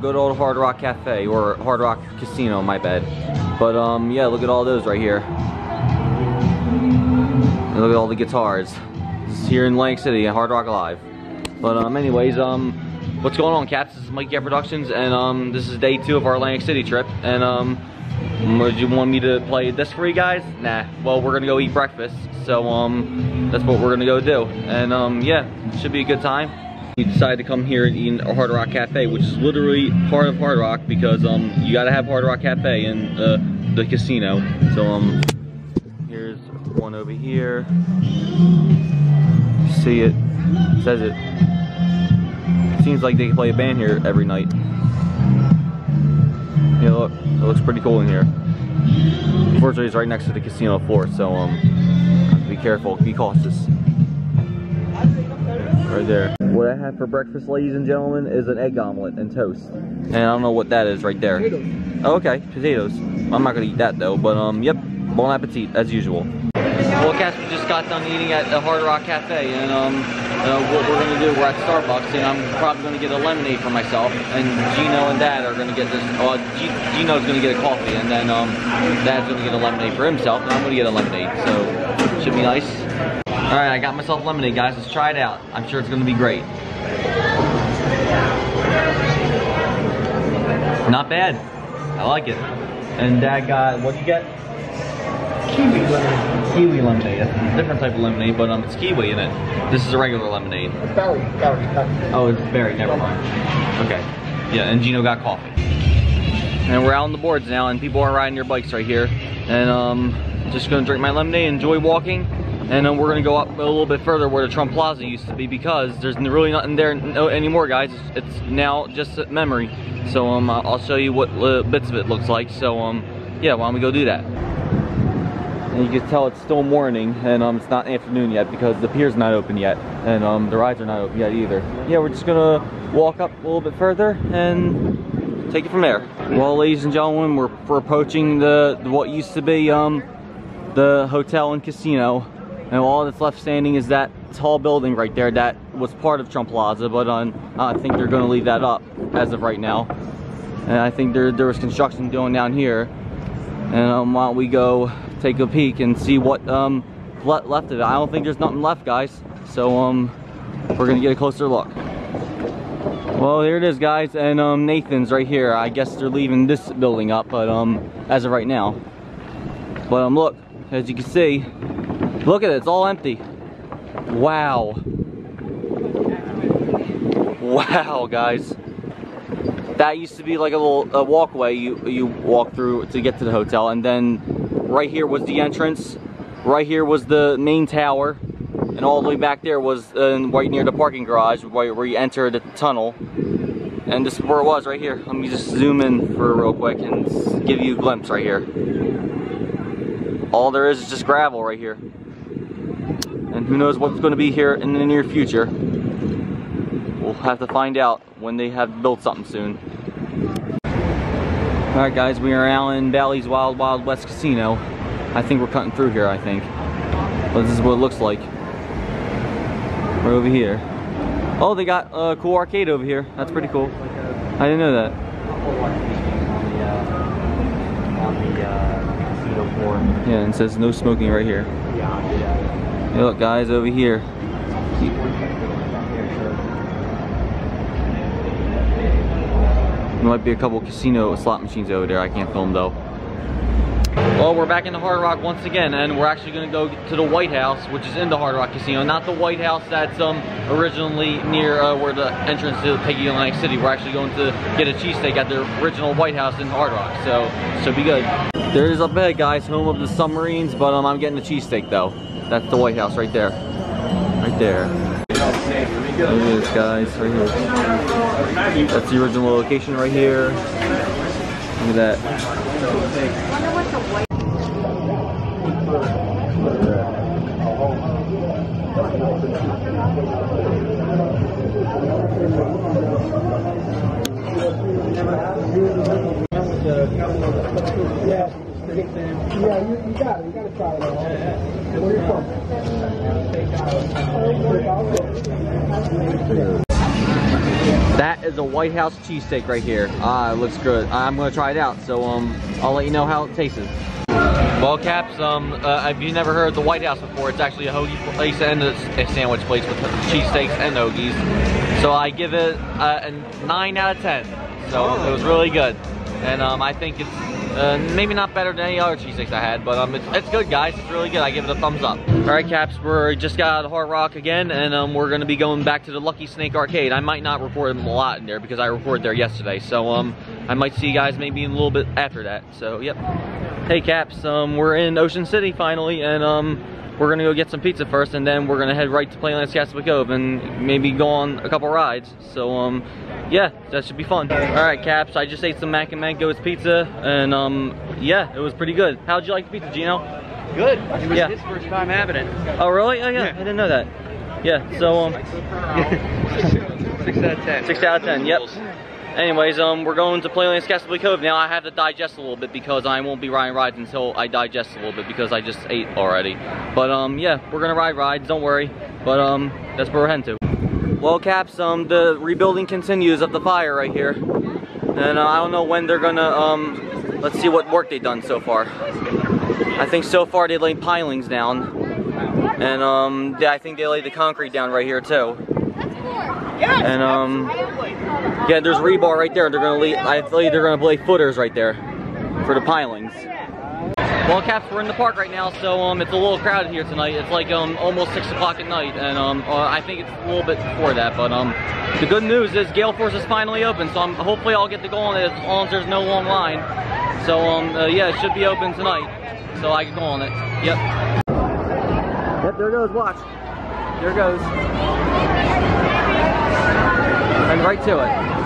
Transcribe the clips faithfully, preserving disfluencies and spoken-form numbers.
good old Hard Rock Cafe, or Hard Rock Casino, my bad. But um, yeah, look at all those right here. And look at all the guitars. This is here in Atlantic City, at Hard Rock Live. But um, anyways, um, what's going on, Caps? This is Mikey Cap Productions, and um, this is day two of our Atlantic City trip. And um, do you want me to play this for you guys? Nah. Well, we're gonna go eat breakfast, so um, that's what we're gonna go do. And um, yeah, should be a good time. You decided to come here and eat at Hard Rock Cafe, which is literally part of Hard Rock, because um you gotta have Hard Rock Cafe in uh, the casino. So um here's one over here. See it? It says it. It seems like they play a band here every night. Yeah, look, it looks pretty cool in here. Unfortunately, it's right next to the casino floor, so um be careful, be cautious. Right there. What I had for breakfast, ladies and gentlemen, is an egg omelet and toast. And I don't know what that is right there. Potatoes. Oh, okay, potatoes. I'm not gonna eat that though, but um, yep, bon appetit, as usual. Well, Cass, we just got done eating at the Hard Rock Cafe, and um, uh, what we're gonna do, we're at Starbucks, and I'm probably gonna get a lemonade for myself, and Gino and Dad are gonna get this, uh, G Gino's gonna get a coffee, and then um, Dad's gonna get a lemonade for himself, and I'm gonna get a lemonade, so should be nice. All right, I got myself lemonade, guys. Let's try it out. I'm sure it's gonna be great. Not bad. I like it. And Dad got, what'd you get? Kiwi lemonade. Kiwi lemonade. That's a different type of lemonade, but um, it's kiwi in it. This is a regular lemonade. It's berry. Berry. Berry. Oh, it's berry. Never mind. Okay. Yeah, and Gino got coffee. And we're out on the boards now, and people are riding their bikes right here. And um, just gonna drink my lemonade, enjoy walking. And then we're gonna go up a little bit further where the Trump Plaza used to be, because there's really nothing there anymore, guys. It's, it's now just a memory. So um, I'll show you what uh, bits of it looks like. So um, yeah, why don't we go do that? And you can tell it's still morning, and um, it's not afternoon yet because the pier's not open yet, and um, the rides are not open yet either. Yeah, we're just gonna walk up a little bit further and take it from there. Well, ladies and gentlemen, we're, we're approaching the what used to be um, the hotel and casino. And all that's left standing is that tall building right there that was part of Trump Plaza, but on, uh, I think they're going to leave that up as of right now. And I think there, there was construction going down here. And um, why don't we go take a peek and see what um, le left of it. I don't think there's nothing left, guys. So um, we're going to get a closer look. Well, here it is, guys. And um, Nathan's right here. I guess they're leaving this building up, but um, as of right now. But um, look, as you can see, look at it, it's all empty. Wow. Wow, guys. That used to be like a little a walkway you, you walk through to get to the hotel. And then right here was the entrance. Right here was the main tower. And all the way back there was uh, right near the parking garage where, where you enter the tunnel. And this is where it was right here. Let me just zoom in for real quick and give you a glimpse right here. All there is is just gravel right here. And who knows what's going to be here in the near future. We'll have to find out when they have built something soon. Alright guys, we are now in Bally's Wild Wild West Casino. I think we're cutting through here, I think. But this is what it looks like. We're over here. Oh, they got a cool arcade over here. That's pretty cool. I didn't know that. Yeah, and it says no smoking right here. Hey, look guys, over here. There might be a couple casino slot machines over there. I can't film though. Well, we're back in the Hard Rock once again, and we're actually gonna go to the White House, which is in the Hard Rock Casino. Not the White House that's um, originally near uh, where the entrance to Peggy Atlantic City. We're actually going to get a cheesesteak at the original White House in Hard Rock, so should be good. There is up ahead, guys, home of the submarines, but um, I'm getting a cheesesteak though. That's the White House right there. Right there. There it is, guys, right here. That's the original location right here. Look at that. Yeah, you, you got it. You got to try it out. Where you from? That is is a White House cheesesteak right here. Ah, it looks good. I'm gonna try it out, so um, I'll let you know how it tastes. Well, Caps, um, uh, if you've never heard of the White House before, it's actually a hoagie place and a, a sandwich place with cheesesteaks and hoagies. So I give it uh, a nine out of ten. So oh. It was really good. And um, I think it's uh, maybe not better than any other cheesesteaks I had, but um, it's, it's good, guys. It's really good. I give it a thumbs up. All right, Caps, we just got out of Hard Rock again, and um, we're going to be going back to the Lucky Snake Arcade. I might not record a lot in there because I recorded there yesterday, so um, I might see you guys maybe in a little bit after that. So, yep. Hey, Caps, um, we're in Ocean City finally, and um, we're going to go get some pizza first, and then we're going to head right to Playland's Castaway Cove and maybe go on a couple rides. So, um, yeah, that should be fun. Alright, Caps, I just ate some Mac and Manco's pizza, and um, yeah, it was pretty good. How'd you like the pizza, Gino? Good. It was yeah. his first time having it. Oh, really? Oh, yeah, yeah. I didn't know that. Yeah, so, um... six out of ten. six out of ten, yep. Anyways, um, we're going to Playland's Castaway Cove now. I have to digest a little bit because I won't be riding rides until I digest a little bit because I just ate already. But um, yeah, we're gonna ride rides, don't worry. But um, that's where we're heading to. Well, Caps, um, the rebuilding continues of the fire right here, and uh, I don't know when they're gonna um, let's see what work they've done so far. I think so far they laid pilings down, and um, I think they laid the concrete down right here too. And um, yeah, there's rebar right there. They're gonna lay, I believe they're gonna lay footers right there for the pilings. Well, Caps, we're in the park right now, so um, it's a little crowded here tonight. It's like um, almost six o'clock at night, and um, uh, I think it's a little bit before that. But um, the good news is Gale Force is finally open, so I'm, hopefully I'll get to go on it as long as there's no long line. So um, uh, yeah, it should be open tonight, so I can go on it. Yep. Yep. There goes. Watch. There goes. And right to it.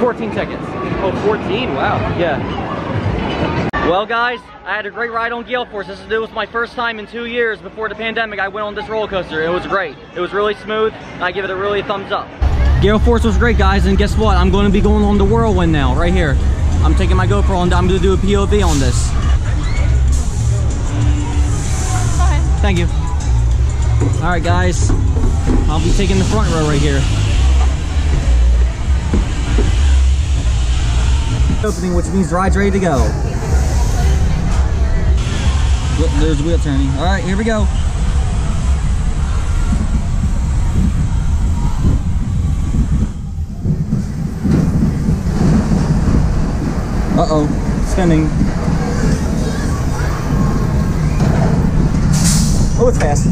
fourteen tickets. Oh, fourteen, wow. Yeah. Well, guys, I had a great ride on Gale Force. This was my first time in two years before the pandemic. I went on this roller coaster. It was great. It was really smooth, and I give it a really thumbs up. Gale Force was great, guys, and guess what? I'm going to be going on the Whirlwind now, right here. I'm taking my GoPro on, I'm gonna do a P O V on this. Fine. Thank you. Alright, guys, I'll be taking the front row right here. Opening, which means the ride's ready to go. Look, there's the wheel turning. Alright, here we go. Uh-oh, spinning. Oh, it's fast.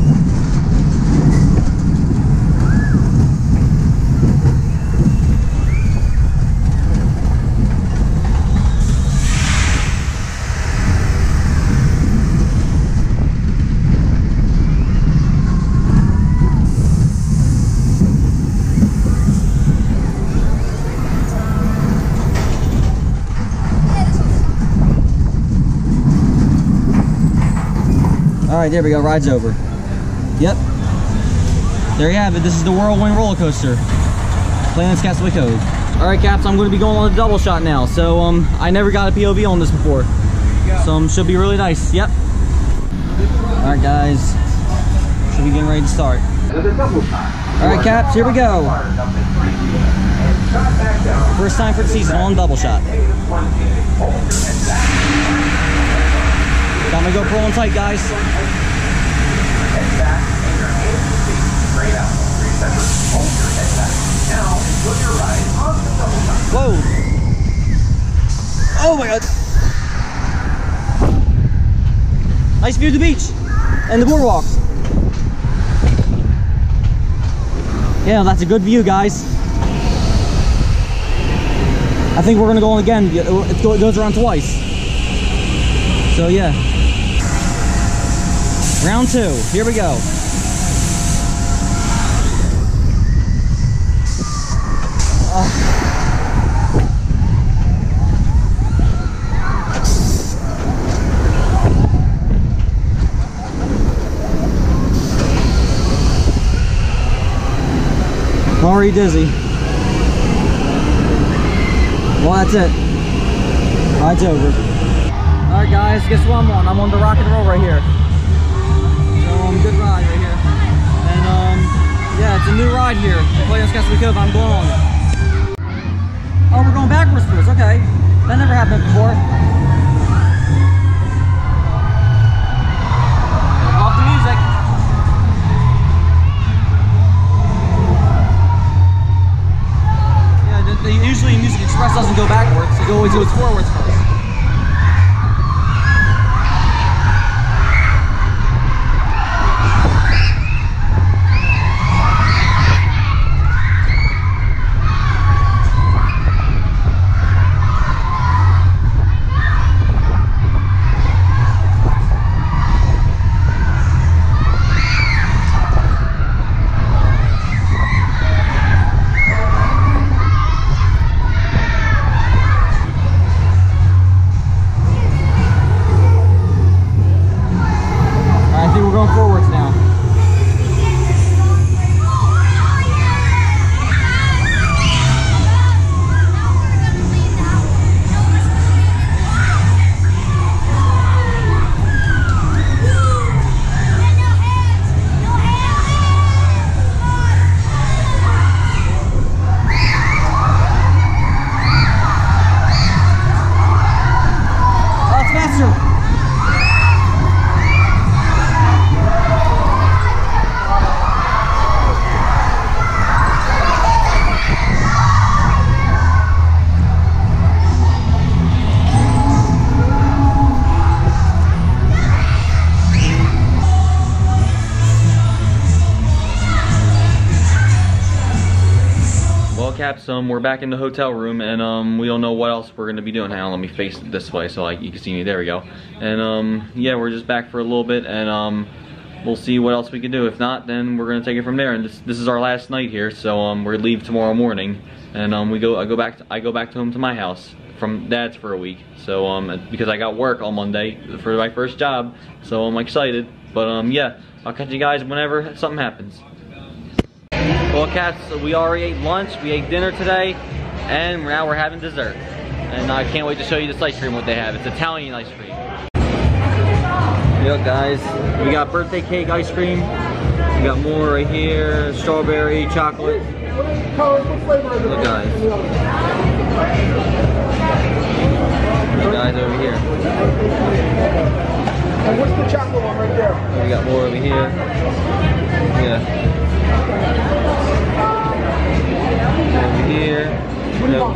Alright, there we go, ride's over. Yep. There you have it, this is the Whirlwind roller coaster. Playland's Castaway Cove. Alright, Caps, I'm gonna be going on a double shot now. So um I never got a P O V on this before. So um, should be really nice. Yep. Alright, guys. Should be getting ready to start. Alright, Caps, here we go. First time for the season on double shot. Got my GoPro on tight, guys. Whoa! Oh my god! Nice view of the beach and the boardwalk. Yeah, that's a good view, guys. I think we're gonna go on again. It goes around twice. So yeah. Round two, here we go. Oh. Already dizzy. Well, that's it. Ride's over. Alright guys, guess what I'm on? I'm on the rock and roll right here. So um, good ride right here. And um, yeah, it's a new ride here. Playland's Castaway Cove, I'm going on it. Oh, we're going backwards first, okay. That never happened before. Off the music. Yeah, the, the, usually Music Express doesn't go backwards. It always goes forwards first. Um, we're back in the hotel room, and um, we don't know what else we're gonna be doing. Hang on, let me face it this way so like you can see me. There we go. And um, yeah, we're just back for a little bit, and um, we'll see what else we can do. If not, then we're gonna take it from there. And this this is our last night here, so um, we're gonna leave tomorrow morning, and um, we go. I go back. To, I go back to home to my house from Dad's for a week. So um, because I got work on Monday for my first job, so I'm excited. But um, yeah, I'll catch you guys whenever something happens. Well, cats, we already ate lunch, we ate dinner today, and now we're having dessert. And I can't wait to show you this ice cream, what they have. It's Italian ice cream. Yo, guys, we got birthday cake ice cream. We got more right here, strawberry, chocolate. Look, guys. Look, guys, over here. And what's the chocolate one right there? We got more over here. Yeah. Over here. No.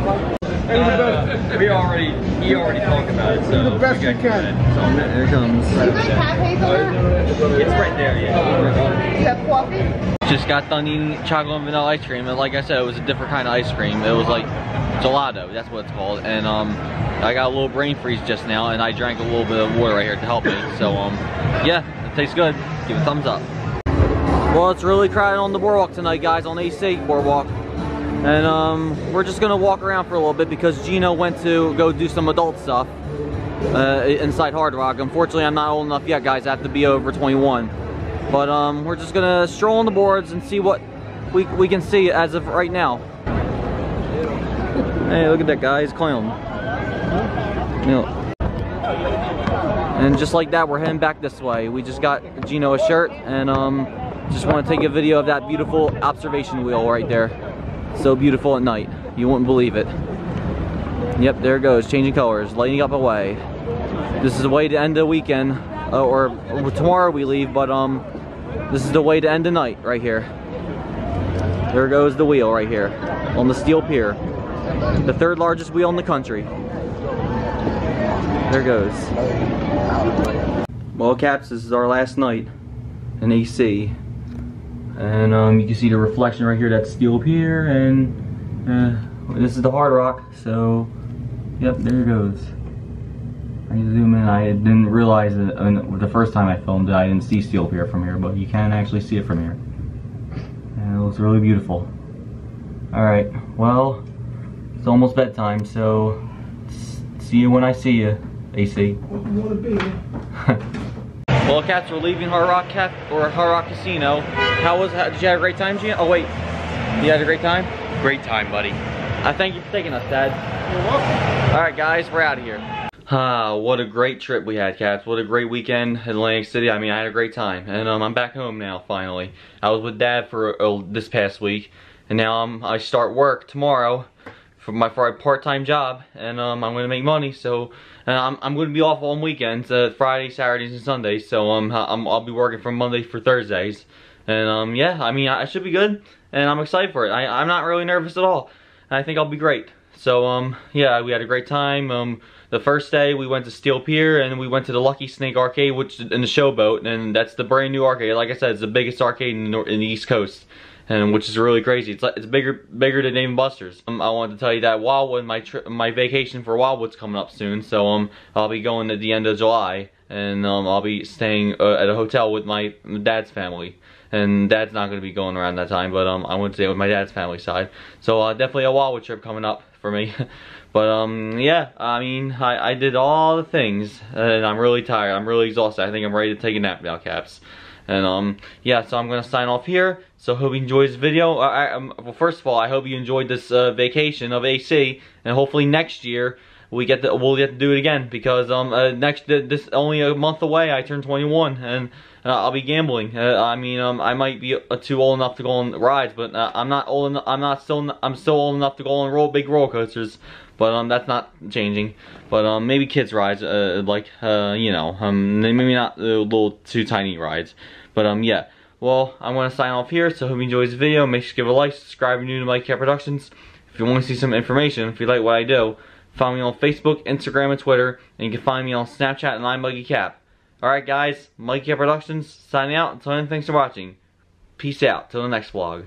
Uh, we already, he already talked about it, so the best we got can. So here it comes. Do you guys have hazelnut? It's right there, yeah. You have coffee? Just got done eating chocolate and vanilla ice cream, and like I said, it was a different kind of ice cream. It was like gelato, that's what it's called. And um, I got a little brain freeze just now, and I drank a little bit of water right here to help me. So um, yeah, it tastes good. Give it a thumbs up. Well, it's really crowded on the boardwalk tonight, guys, on A C Boardwalk. And um, we're just gonna walk around for a little bit because Gino went to go do some adult stuff uh, inside Hard Rock. Unfortunately, I'm not old enough yet, guys. I have to be over twenty-one. But um, we're just gonna stroll on the boards and see what we, we can see as of right now. Hey, look at that guy, he's clown. Yeah. And just like that, we're heading back this way. We just got Gino a shirt, and um, just want to take a video of that beautiful observation wheel right there. So beautiful at night. You wouldn't believe it. Yep, there it goes, changing colors, lighting up away. This is the way to end the weekend, uh, or, or tomorrow we leave, but um, this is the way to end the night right here. There goes the wheel right here on the Steel Pier. The third largest wheel in the country. There goes. Well, Caps, this is our last night in A C. And um, you can see the reflection right here, that's Steel Pier, and uh, this is the Hard Rock, so, yep, there it goes. I need to zoom in. I didn't realize that I mean, the first time I filmed it, I didn't see Steel Pier from here, but you can actually see it from here. And it looks really beautiful. Alright, well, it's almost bedtime, so, see you when I see you, A C. What you want to be? Well, Cats, we're leaving Hard Rock Cap or Hard Rock Casino. How was? How, did you have a great time, Gino? Oh wait, you had a great time. Great time, buddy. I thank you for taking us, Dad. You're welcome. All right, guys, we're out of here. Ah, what a great trip we had, cats. What a great weekend in Atlantic City. I mean, I had a great time. And um, I'm back home now, finally. I was with Dad for uh, this past week. And now I'm, I start work tomorrow for my for a part-time job. And um, I'm going to make money. So and I'm, I'm going to be off on weekends, uh, Friday, Saturdays, and Sundays. So um, I'm, I'll be working from Monday for Thursdays. And um, yeah, I mean, I should be good. And I'm excited for it. I, I'm not really nervous at all. And I think I'll be great. So, um, yeah, we had a great time. Um, the first day we went to Steel Pier and we went to the Lucky Snake Arcade, which in the Showboat, and that's the brand new arcade. Like I said, it's the biggest arcade in the, North, in the East Coast, and which is really crazy. It's it's bigger bigger than Dave and Buster's. Um, I wanted to tell you that Wawa and my tri my vacation for Wawa's coming up soon, so um, I'll be going at the end of July, and um, I'll be staying uh, at a hotel with my dad's family. And Dad's not going to be going around that time, but um, I went to stay with my dad's family side. So uh, definitely a Wawa trip coming up for me. But um, yeah, I mean, I, I did all the things, and I'm really tired. I'm really exhausted. I think I'm ready to take a nap now, Caps. And um, yeah, so I'm going to sign off here. So hope you enjoyed this video. I, I, well, first of all, I hope you enjoyed this uh, vacation of A C, and hopefully next year we get to, we'll get to do it again, because um uh, next this only a month away I turn twenty-one, and uh, I'll be gambling. Uh, I mean um I might be uh, too old enough to go on rides, but uh, I'm not old enough. I'm not still I'm still old enough to go on roll big roller coasters, but um that's not changing. But um maybe kids rides, uh, like uh you know um maybe not uh, little too tiny rides, but um yeah. Well, I'm gonna sign off here. So hope you enjoyed this video. Make sure to give a like, subscribe, if you're new to Mikey Cap Productions. If you want to see some information, if you like what I do. Find me on Facebook, Instagram, and Twitter, and you can find me on Snapchat, and I'm Mikey Cap. Alright guys, Mikey Cap Productions, signing out. Until then, thanks for watching. Peace out. Till the next vlog.